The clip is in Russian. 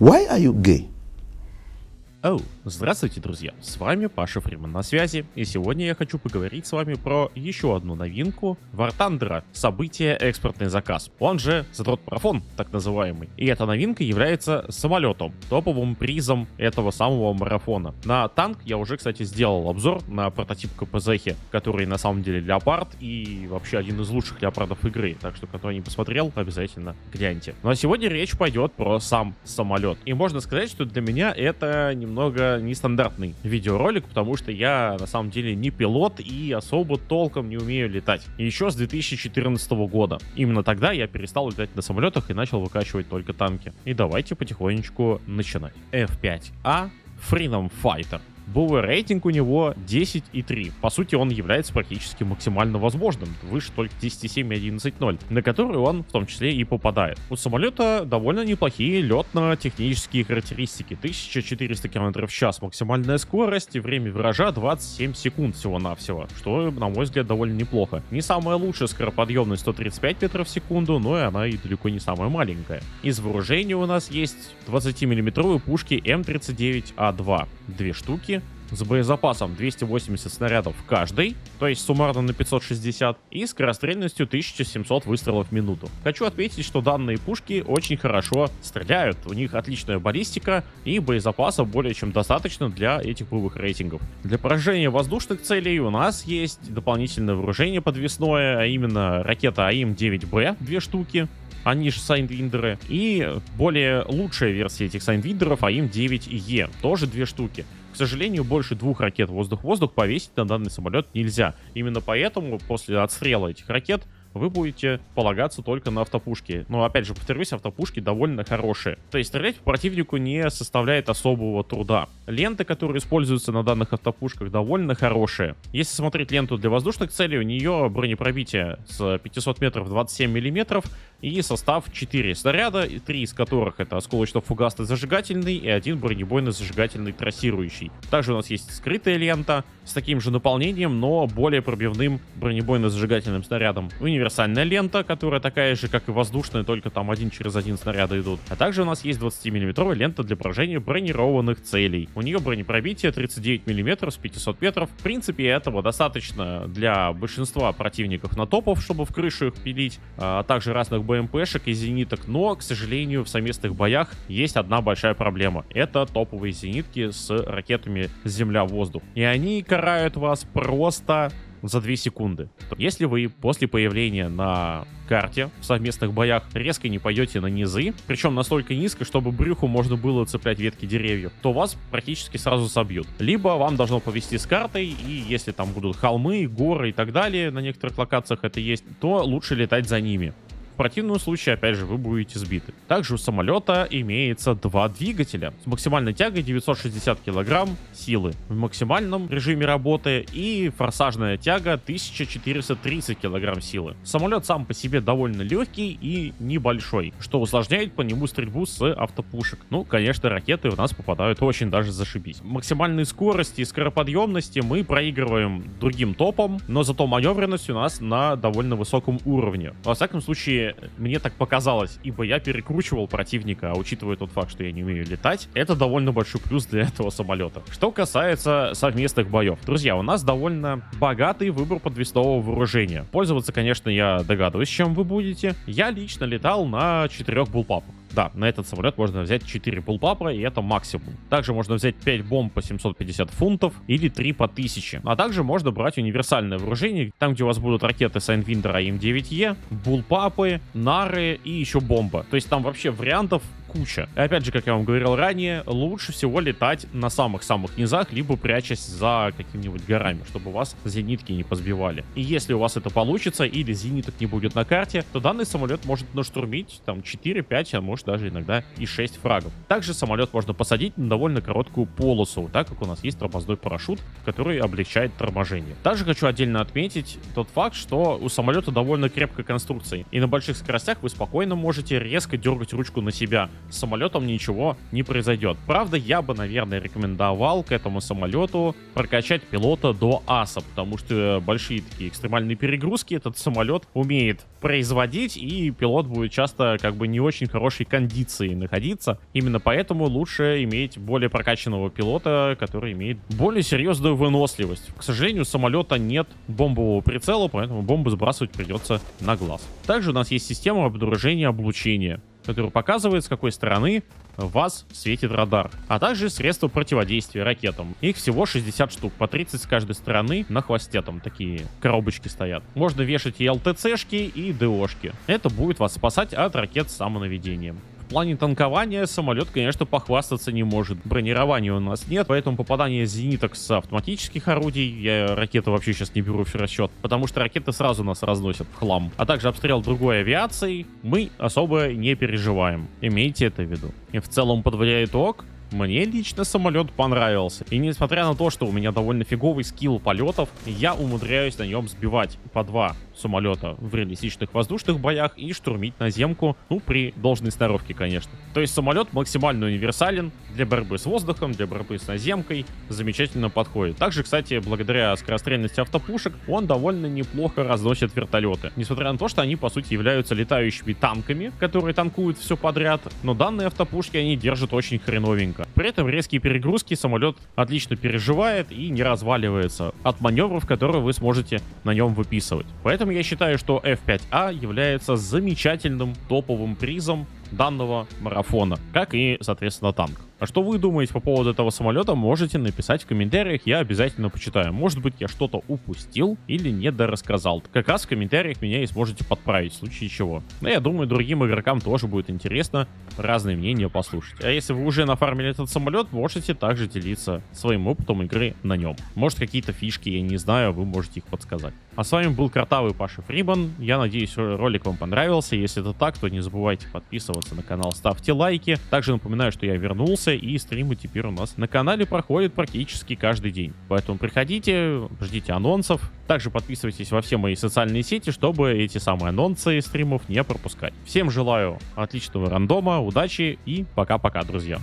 Why are you gay? Здравствуйте, друзья, с вами Паша Фриман на связи, и сегодня я хочу поговорить с вами про еще одну новинку War Thunder, событие «Экспортный заказ», он же задрот-марафон, так называемый. И эта новинка является самолетом, топовым призом этого самого марафона. На танк я уже, кстати, сделал обзор на прототип КПЗХ, который на самом деле леопард и вообще один из лучших леопардов игры, так что, кто не посмотрел, обязательно гляньте. Ну а сегодня речь пойдет про сам самолет, и можно сказать, что для меня это немного нестандартный видеоролик, потому что я на самом деле не пилот и особо толком не умею летать. Еще с 2014 года. Именно тогда я перестал летать на самолетах и начал выкачивать только танки. И давайте потихонечку начинать. F-5A Freedom Fighter. БВ рейтинг у него 10,3. По сути, он является практически максимально возможным, выше только 10,7 и 11,0, на который он в том числе и попадает. У самолета довольно неплохие летно-технические характеристики. 1400 км в час максимальная скорость и время виража 27 секунд всего-навсего, что, на мой взгляд, довольно неплохо. Не самая лучшая скороподъемность 135 метров в секунду, но и она и далеко не самая маленькая. Из вооружения у нас есть 20-мм пушки М39А2, две штуки, с боезапасом 280 снарядов каждый, то есть суммарно на 560, и скорострельностью 1700 выстрелов в минуту. Хочу отметить, что данные пушки очень хорошо стреляют, у них отличная баллистика и боезапаса более чем достаточно для этих боевых рейтингов. Для поражения воздушных целей у нас есть дополнительное вооружение подвесное, а именно ракета АИМ-9Б, две штуки, они же Сайдвиндеры, и более лучшая версия этих Сайдвиндеров АИМ-9Е, тоже две штуки. К сожалению, больше двух ракет воздух-воздух повесить на данный самолет нельзя. Именно поэтому после отстрела этих ракет вы будете полагаться только на автопушки. Но опять же, повторюсь, автопушки довольно хорошие. То есть стрелять по противнику не составляет особого труда. Ленты, которые используются на данных автопушках, довольно хорошие. Если смотреть ленту для воздушных целей, у нее бронепробитие с 500 метров 27 мм и состав 4 снаряда, 3 из которых это осколочно-фугасный зажигательный и один бронебойно-зажигательный трассирующий. Также у нас есть скрытая лента с таким же наполнением, но более пробивным бронебойно-зажигательным снарядом. Универсальная лента, которая такая же, как и воздушная, только там один через один снаряды идут. А также у нас есть 20-мм лента для поражения бронированных целей. У нее бронепробитие 39 мм с 500 метров. В принципе, этого достаточно для большинства противников на топов, чтобы в крышу их пилить, а также разных БМПшек и зениток. Но, к сожалению, в совместных боях есть одна большая проблема. Это топовые зенитки с ракетами земля-воздух. И они карают вас просто за 2 секунды. Если вы после появления на карте в совместных боях резко не пойдете на низы, причем настолько низко, чтобы брюху можно было цеплять ветки деревьев, то вас практически сразу собьют. Либо вам должно повезти с картой, и если там будут холмы, горы и так далее, на некоторых локациях это есть, то лучше летать за ними. В противном случае, опять же, вы будете сбиты. Также у самолета имеется два двигателя с максимальной тягой 960 кг силы в максимальном режиме работы и форсажная тяга 1430 кг силы. Самолет сам по себе довольно легкий и небольшой, что усложняет по нему стрельбу с автопушек. Ну, конечно, ракеты в нас попадают очень даже зашибись. Максимальной скорости и скороподъемности мы проигрываем другим топам, но зато маневренность у нас на довольно высоком уровне. Во всяком случае, мне так показалось, ибо я перекручивал противника, а учитывая тот факт, что я не умею летать, это довольно большой плюс для этого самолета. Что касается совместных боев, друзья, у нас довольно богатый выбор подвесного вооружения. Пользоваться, конечно, я догадываюсь, чем вы будете. Я лично летал на 4 буллпапах. Да, на этот самолет можно взять 4 буллпапа, и это максимум. Также можно взять 5 бомб по 750 фунтов или 3 по 1000. А также можно брать универсальное вооружение, там, где у вас будут ракеты Сайдвиндер АИМ-9Е, буллпапы, нары и еще бомба. То есть там вообще вариантов куча. И опять же, как я вам говорил ранее, лучше всего летать на самых-самых низах, либо прячась за какими-нибудь горами, чтобы вас зенитки не позбивали. И если у вас это получится, или зениток не будет на карте, то данный самолет может наштурмить там 4, 5, а может даже иногда и 6 фрагов. Также самолет можно посадить на довольно короткую полосу, так как у нас есть тормозной парашют, который облегчает торможение. Также хочу отдельно отметить тот факт, что у самолета довольно крепкая конструкция, и на больших скоростях вы спокойно можете резко дергать ручку на себя, с самолетом ничего не произойдет. Правда, я бы, наверное, рекомендовал к этому самолету прокачать пилота до аса, потому что большие такие экстремальные перегрузки этот самолет умеет производить, и пилот будет часто как бы не очень хорошей кондиции находиться. Именно поэтому лучше иметь более прокачанного пилота, который имеет более серьезную выносливость. К сожалению, у самолета нет бомбового прицела, поэтому бомбу сбрасывать придется на глаз. Также у нас есть система обнаружения облучения, который показывает, с какой стороны вас светит радар, а также средства противодействия ракетам. Их всего 60 штук, по 30 с каждой стороны на хвосте, там такие коробочки стоят. Можно вешать и ЛТЦшки, и ДОшки. Это будет вас спасать от ракет с самонаведением. В плане танкования самолет, конечно, похвастаться не может. Бронирования у нас нет, поэтому попадание зениток с автоматических орудий, я ракеты вообще сейчас не беру в расчет, потому что ракеты сразу нас разносят в хлам, а также обстрел другой авиации мы особо не переживаем. Имейте это в виду. И в целом, подводя итог, мне лично самолет понравился, и несмотря на то, что у меня довольно фиговый скилл полетов, я умудряюсь на нем сбивать по 2 самолета в реалистичных воздушных боях и штурмить наземку, ну, при должной сноровке, конечно. То есть самолет максимально универсален для борьбы с воздухом, для борьбы с наземкой, замечательно подходит. Также, кстати, благодаря скорострельности автопушек, он довольно неплохо разносит вертолеты, несмотря на то, что они, по сути, являются летающими танками, которые танкуют все подряд, но данные автопушки они держат очень хреновенько. При этом резкие перегрузки самолет отлично переживает и не разваливается от маневров, которые вы сможете на нем выписывать. Поэтому я считаю, что F-5A является замечательным топовым призом данного марафона, как и, соответственно, танк. А что вы думаете по поводу этого самолета, можете написать в комментариях, я обязательно почитаю. Может быть, я что-то упустил или недорассказал. Как раз в комментариях меня и сможете подправить, в случае чего. Но я думаю, другим игрокам тоже будет интересно разные мнения послушать. А если вы уже нафармили этот самолет, можете также делиться своим опытом игры на нем. Может, какие-то фишки, я не знаю, вы можете их подсказать. А с вами был Картавый Паша Фриман. Я надеюсь, ролик вам понравился. Если это так, то не забывайте подписываться на канал, ставьте лайки. Также напоминаю, что я вернулся, и стримы теперь у нас на канале проходят практически каждый день. Поэтому приходите, ждите анонсов. Также подписывайтесь во все мои социальные сети, чтобы эти самые анонсы стримов не пропускать. Всем желаю отличного рандома, удачи и пока-пока, друзья.